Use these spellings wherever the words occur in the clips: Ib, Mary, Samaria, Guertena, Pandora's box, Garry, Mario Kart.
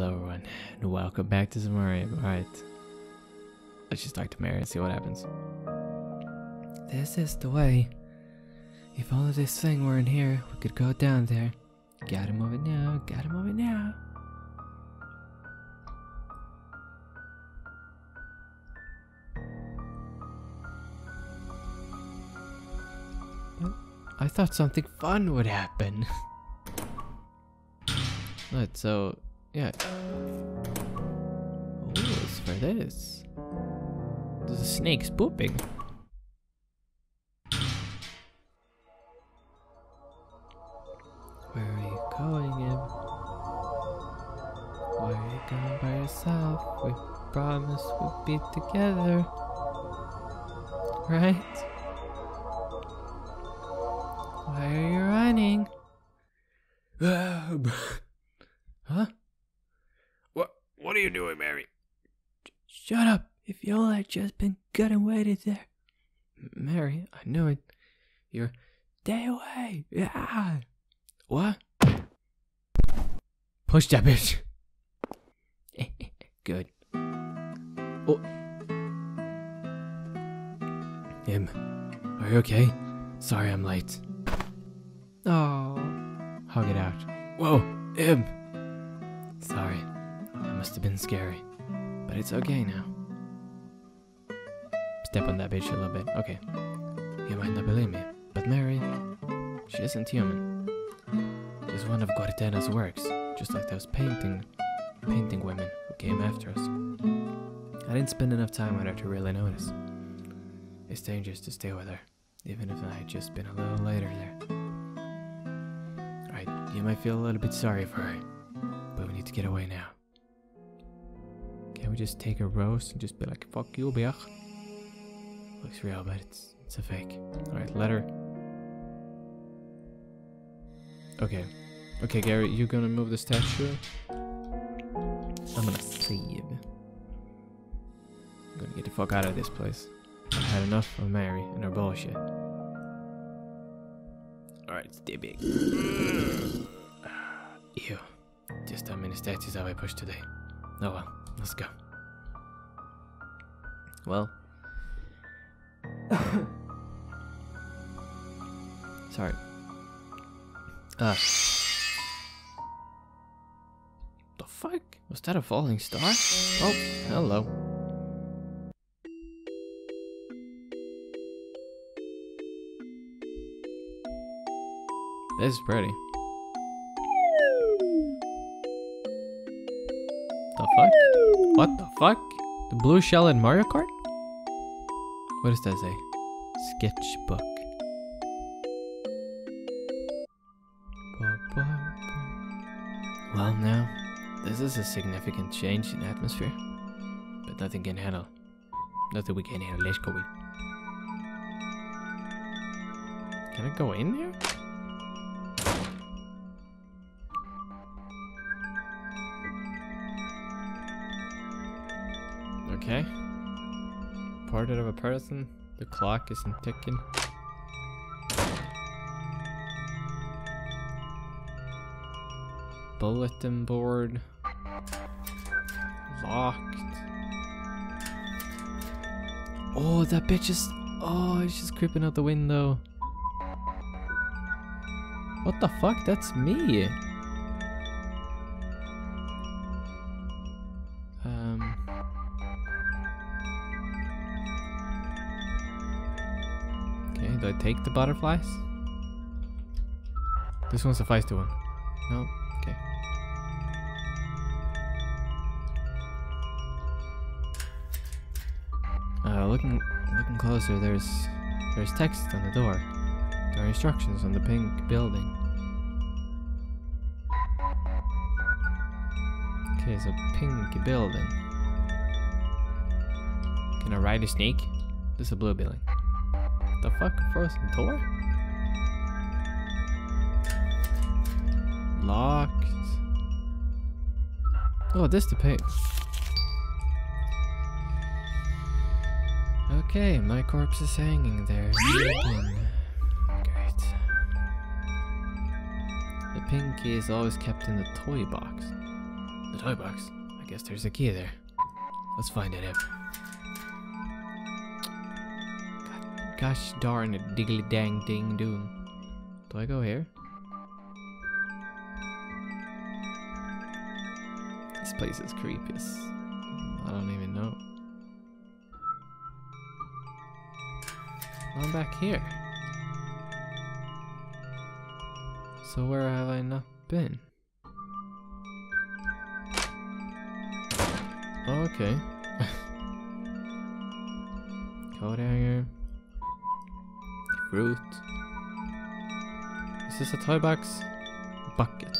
Hello everyone, and welcome back to Samaria. Alright, let's just talk to Mary and see what happens. This is the way. If all of this thing were in here, we could go down there. Gotta move it now, gotta move it now. I thought something fun would happen. Alright, so, yeah. Ooh, it's for this. There's a snake pooping. Where are you going, Ib? Why are you going by yourself? We promised we'd be together. Right? Why are you running? Huh? What are you doing, Mary? Shut up! If you all had just been good and waited there. Mary, I knew it. You're... Stay away! Yeah. What? Push that bitch! Good. Oh. Ib, are you okay? Sorry I'm late. Oh. Hug it out. Whoa, Ib! Sorry, that must have been scary. But it's okay now. Step on that bitch a little bit. Okay. You might not believe me, but Mary, she isn't human. She's one of Guertena's works, just like those painting women who came after us. I didn't spend enough time with her to really notice. It's dangerous to stay with her, even if I had just been a little later there. You might feel a little bit sorry for her, but we need to get away now. Can't we just take a roast and just be like, fuck you, bitch? Looks real, but it's a fake. Alright, let her... Okay. Okay, Gary, you gonna move the statue? I'm gonna save. I'm gonna get the fuck out of this place. I've had enough of Mary and her bullshit. Alright, stay big. Ew. Just how many statues have I pushed today? Oh well, let's go. Well. Sorry. The fuck? Was that a falling star? Oh, hello. This is pretty. The fuck? What the fuck? The blue shell in Mario Kart? What does that say? Sketchbook. Well, now, this is a significant change in atmosphere. But nothing can handle. Nothing we can handle. Let's go in. Can I go in here? Okay. Portrait of a person. The clock isn't ticking. Bulletin board. Locked. Oh, that bitch is... Oh, she's creeping out the window. What the fuck? That's me. Do I take the butterflies? This one's a feisty one. No? Okay. Looking closer, there's text on the door. There are instructions on the pink building. Okay, it's a pink building. Can I ride a snake? This is a blue building. The fuck? Frozen door? Locked. Oh, this to paint. Okay, my corpse is hanging there. Great. The pinky is always kept in the toy box. The toy box. I guess there's a key there. Let's find it, Ib. Gosh darn it, diggly dang ding doom. Do I go here? This place is creepy. I don't even know. I'm back here. So where have I not been? Okay. Coat hanger. Fruit. Is this a toy box? Bucket.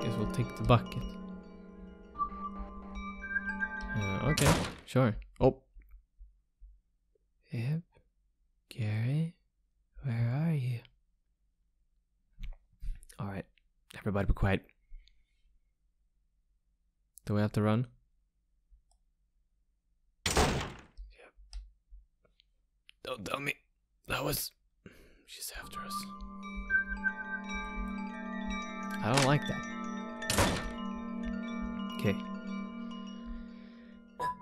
Guess we'll take the bucket. Okay, sure. Oh. Ib? Gary? Where are you? Alright. Everybody be quiet. Do we have to run? Don't tell me. That was... She's after us. I don't like that. Okay.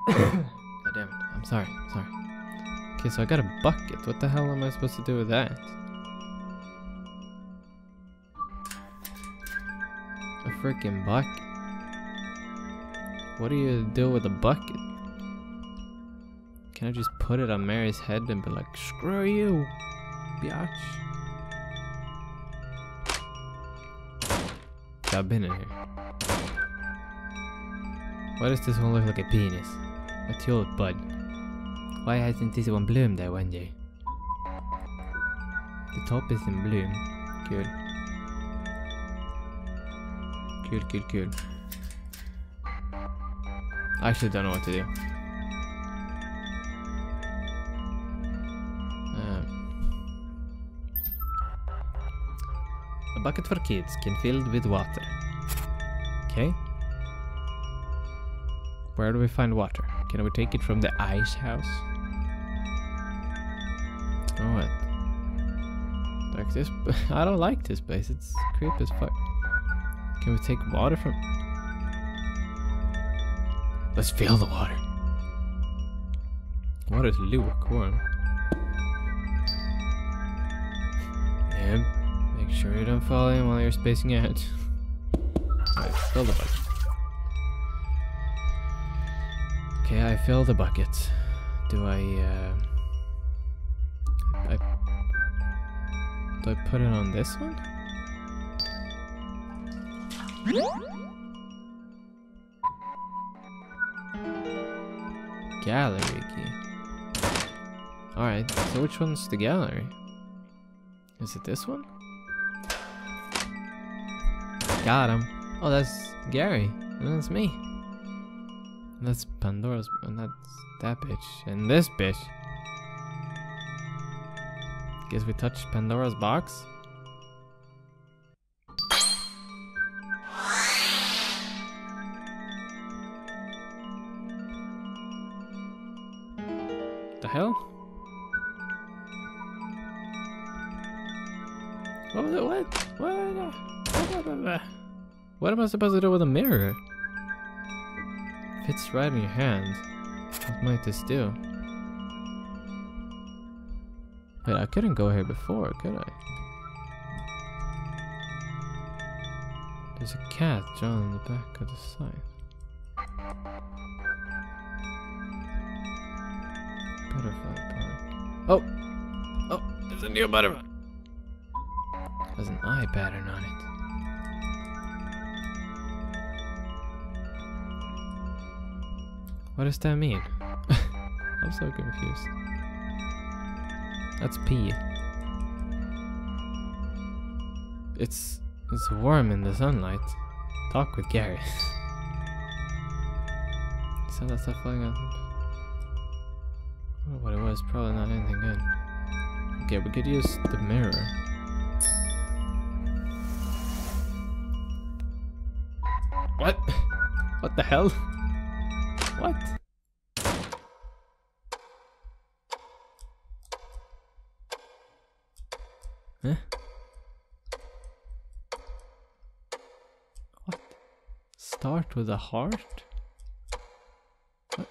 God damn it. I'm sorry. I'm sorry. Okay, so I got a bucket. What the hell am I supposed to do with that? A freaking bucket. What do you do with a bucket? Can I just put it on Mary's head and be like, screw you, biatch? I've been in here. Why does this one look like a penis? That's your bud. Why hasn't this one bloomed there one day? The top is in bloom. Cool. Cool, cool, cool. I actually don't know what to do. Bucket for kids, can filled with water. Okay. Where do we find water? Can we take it from the ice house? Oh, what? Like this? I don't like this place. It's creepy as fuck. Can we take water from? Let's fill the water. Water's lukewarm. And. Make sure you don't fall in while you're spacing out. Alright, fill the bucket. Okay, I filled the bucket. Do I put it on this one? Gallery key. Alright, so which one's the gallery? Is it this one? Got him. Oh, that's Gary. And that's me. And that's Pandora's. And that's that bitch. And this bitch. Guess we touched Pandora's box. The hell? What was it? What? What? What am I supposed to do with a mirror? Fits right in your hand. What might this do? Wait, I couldn't go here before, could I? There's a cat drawn on the back of the sign. Butterfly park. Oh! Oh! There's a new butterfly! Has an eye pattern on it. What does that mean? I'm so confused. That's pee. It's warm in the sunlight. Talk with Gary. So that stuff flying out. I don't know what it was. Probably not anything good. Okay, we could use the mirror. What? What the hell? What? Huh? What? Start Start with a heart. What?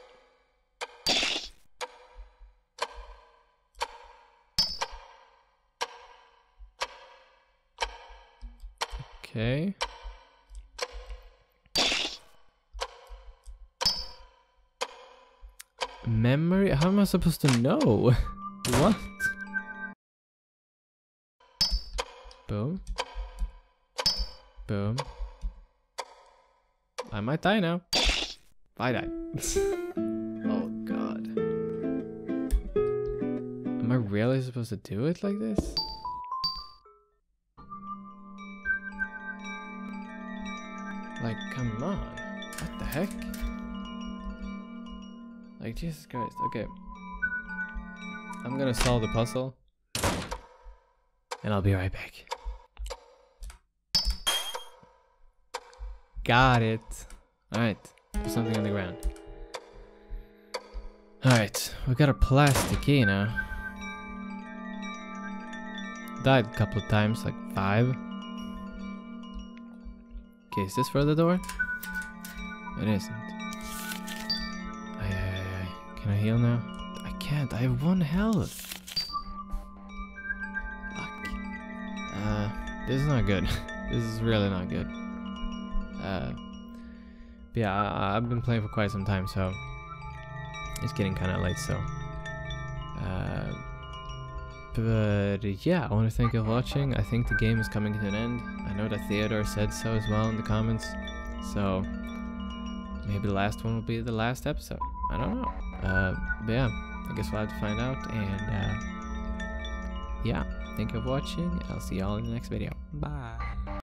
Okay. Memory? How am I supposed to know? What? Boom. Boom. I might die now. I died. Oh god. Am I really supposed to do it like this? Like, come on. What the heck? Like, Jesus Christ. Okay. I'm gonna solve the puzzle. And I'll be right back. Got it. Alright. There's something on the ground. Alright. We got a plastic key now. Died a couple of times, like 5. Okay, is this for the door? It isn't. Can I heal now? I can't. I have 1 health. Fuck. This is not good. This is really not good. But yeah, I've been playing for quite some time, so it's getting kind of late, so but yeah, I want to thank you for watching. I think the game is coming to an end. I know that Theodore said so as well in the comments, so maybe the last one will be the last episode. I don't know, but yeah, I guess we'll have to find out, and yeah, thank you for watching. I'll see y'all in the next video. Bye.